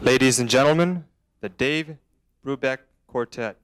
Ladies and gentlemen, the Dave Brubeck Quartet.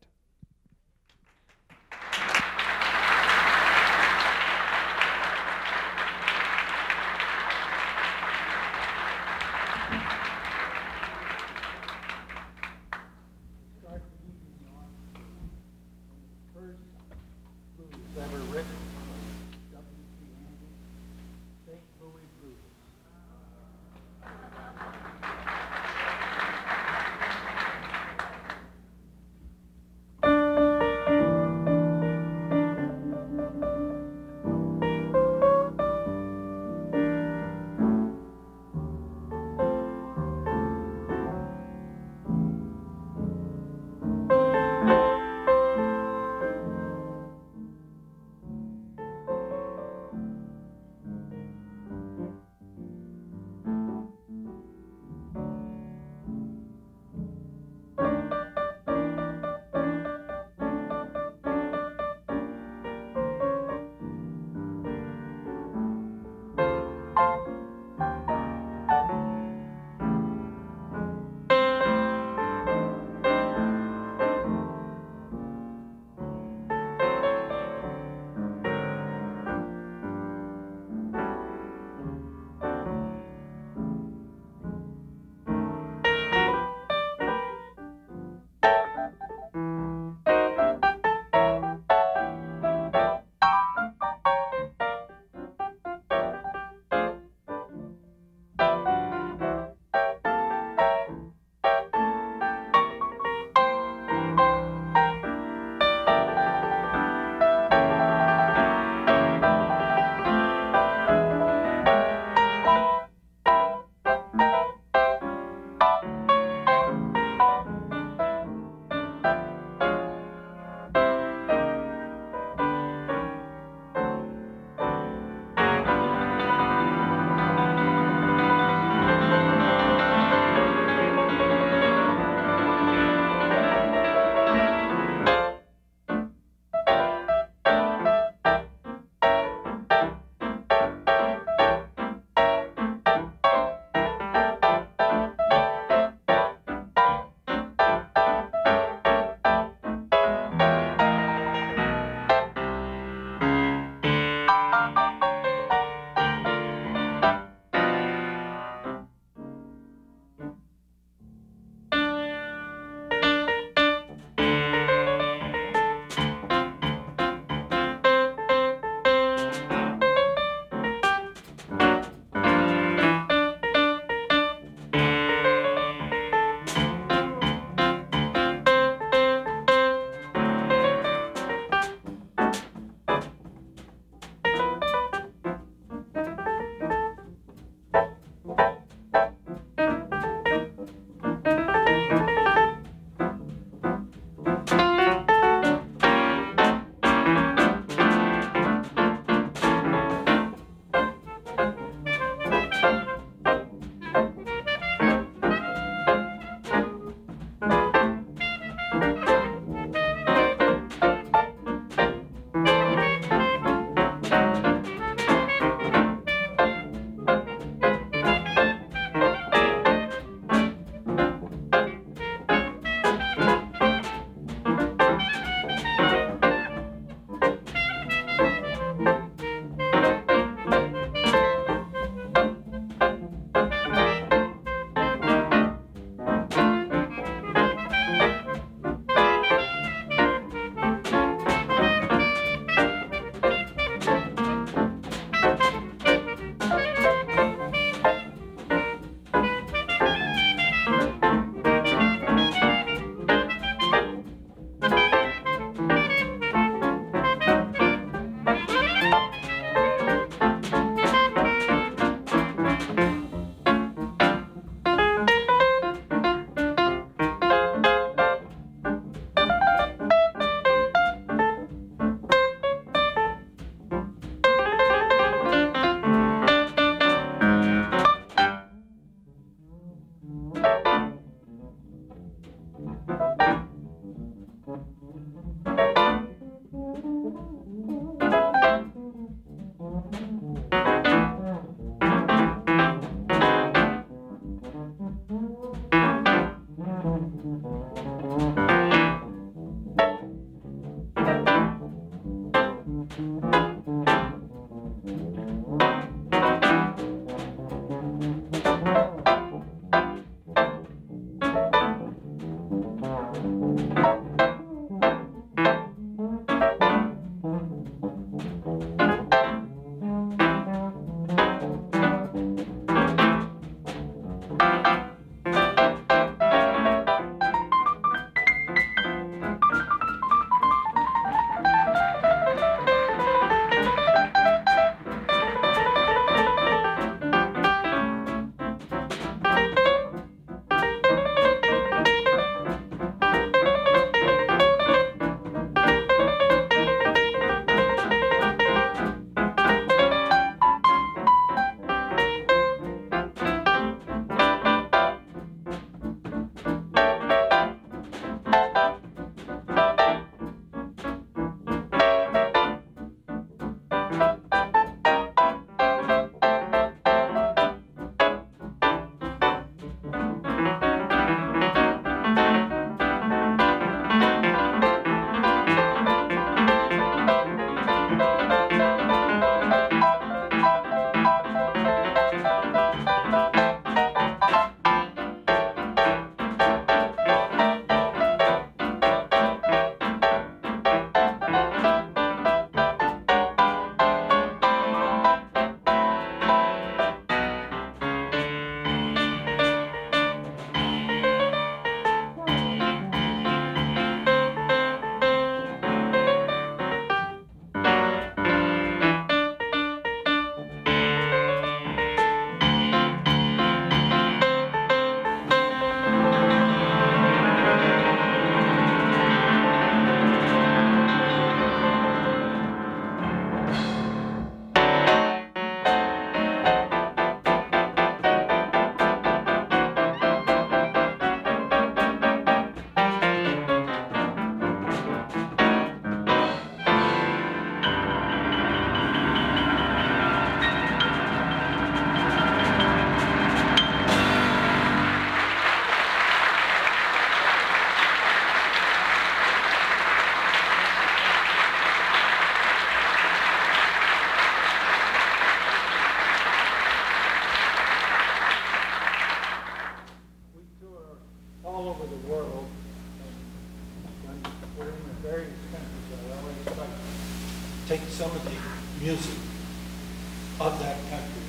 of that country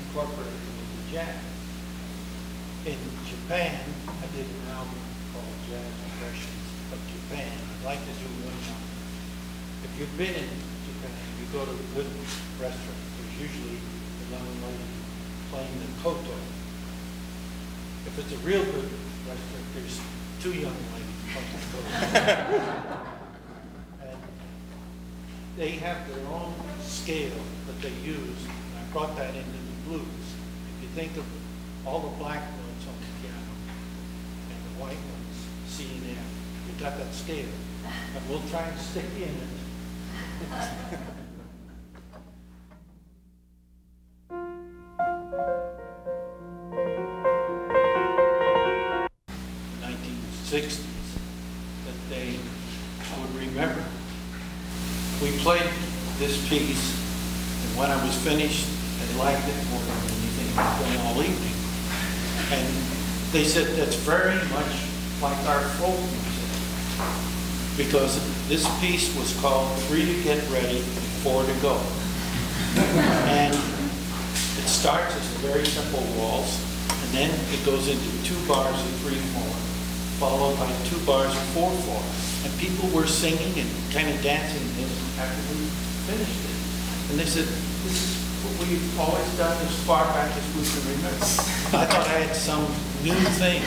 incorporated into jazz. In Japan, I did an album called Jazz Impressions of Japan. I'd like to do one on it. If you've been in Japan, you go to a good restaurant. There's usually a young lady playing the koto. If it's a real good restaurant, there's two young ladies playing the koto. And they have their own scale that they use. And I brought that into the blues. If you think of all the black notes on the piano and the white ones, C and F. You've got that scale. But we'll try and stick in it. They said that's very much like our folk music, because this piece was called Three to Get Ready, Four to Go. And it starts as a very simple waltz, and then it goes into 2 bars of 3/4, followed by 2 bars of 4/4. And people were singing and kind of dancing this after we finished it. And they said, this is what we've always done as far back as we can remember. I thought I had some new thing.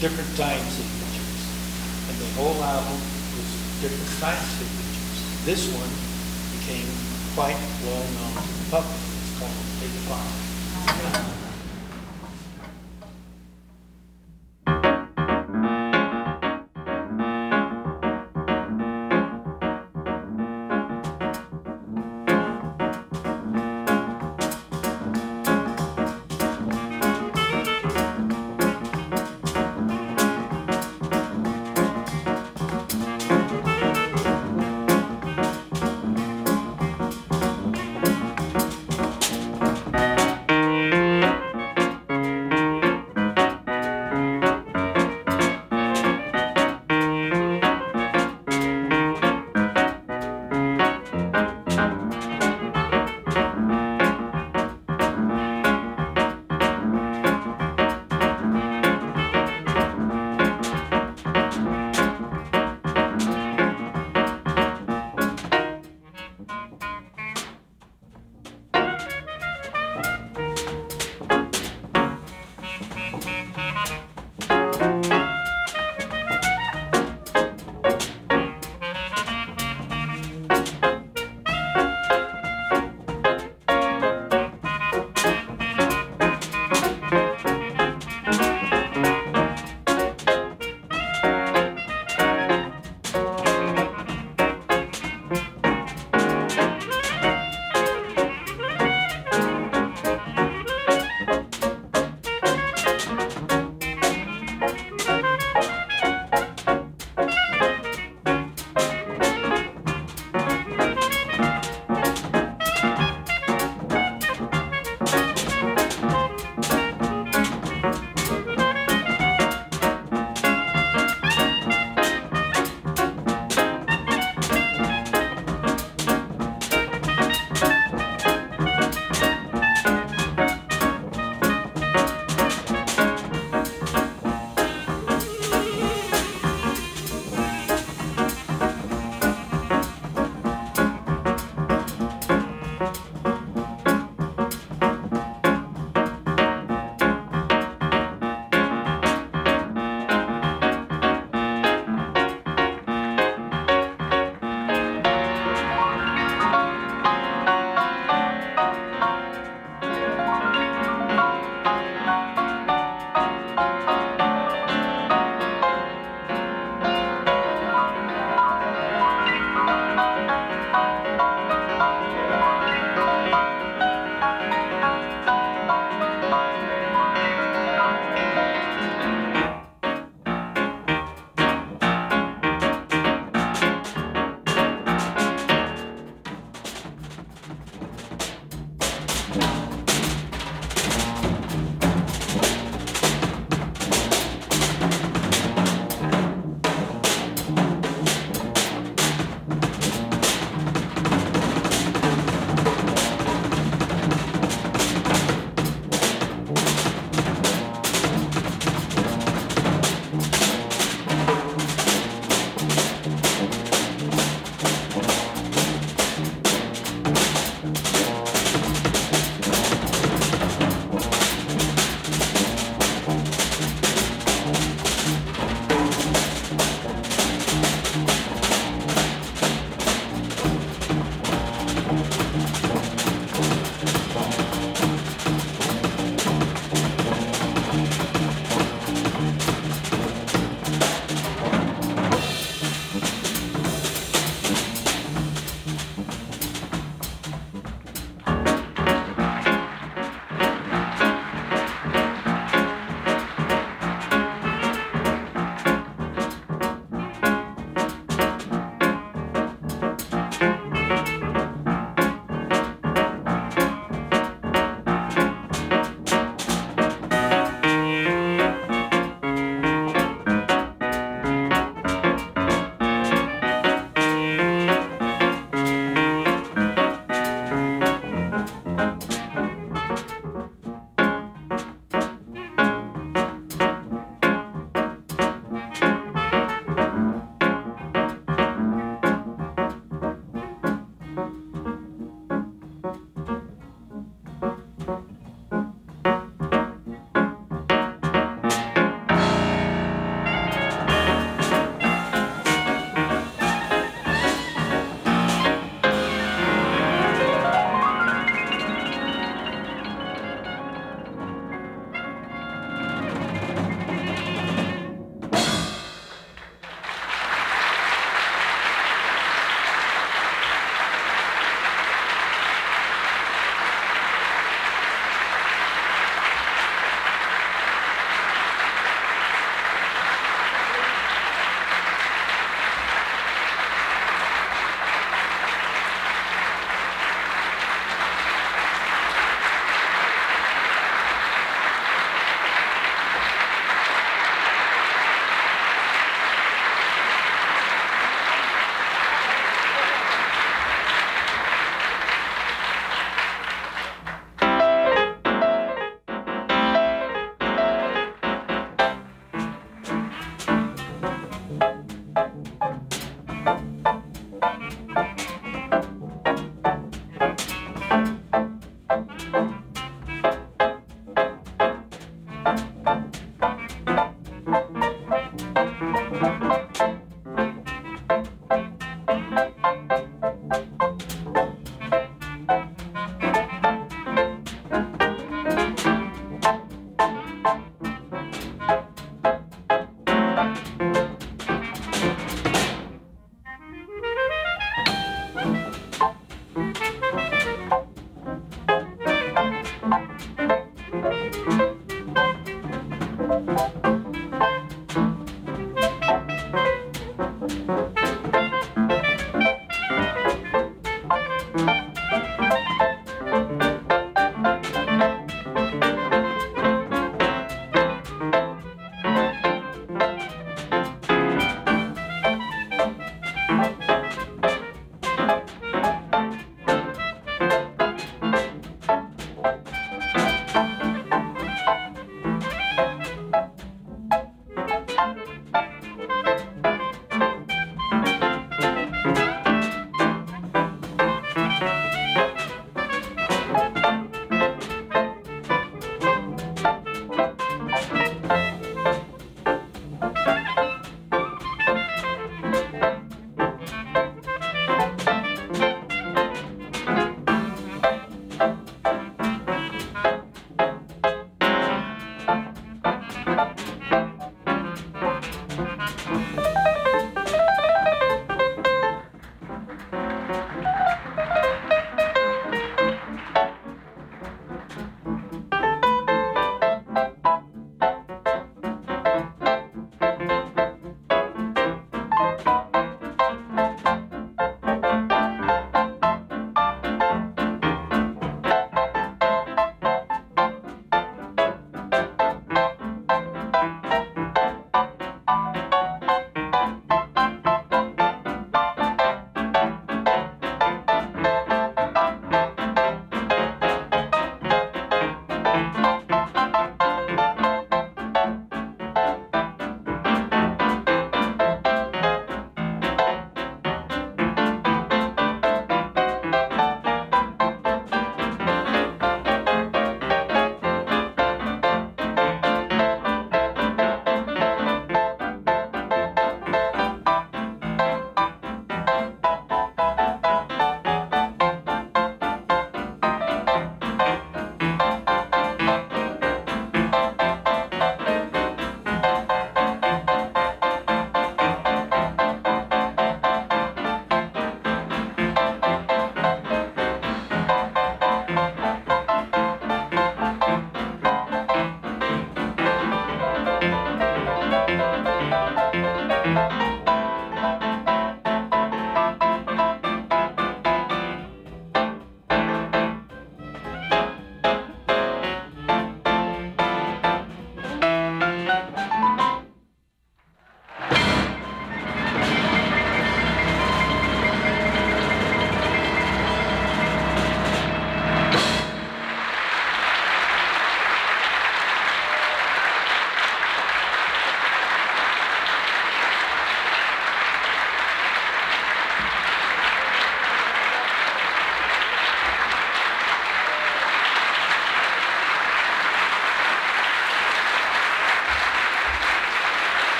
Different time signatures, and the whole album was different time signatures. This one became quite well known to the public. It's called Take Five.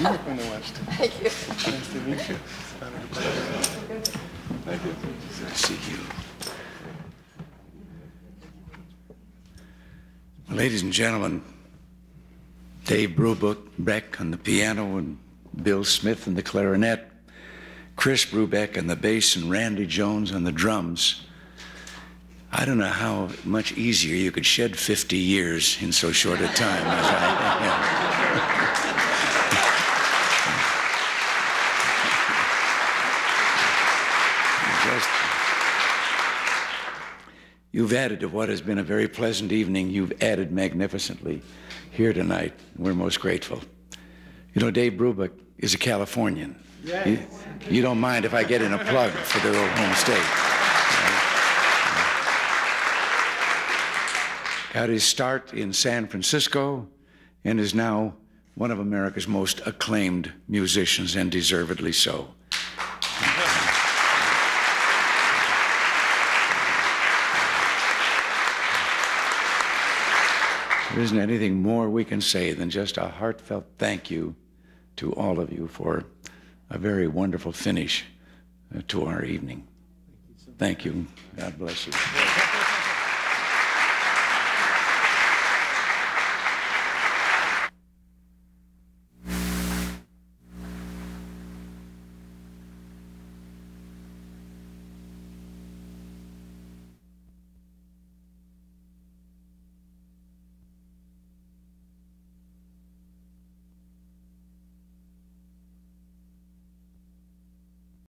You were from the West. Thank you. Nice to meet you. Thank you. Nice to see you. Ladies and gentlemen, Dave Brubeck on the piano and Bill Smith on the clarinet, Chris Brubeck on the bass and Randy Jones on the drums. I don't know how much easier you could shed 50 years in so short a time as I am. You've added to what has been a very pleasant evening. You've added magnificently here tonight. We're most grateful. You know, Dave Brubeck is a Californian. Yes. You don't mind if I get in a plug for their old home state. Got his start in San Francisco and is now one of America's most acclaimed musicians, and deservedly so. There isn't anything more we can say than just a heartfelt thank you to all of you for a very wonderful finish to our evening. Thank you. God bless you.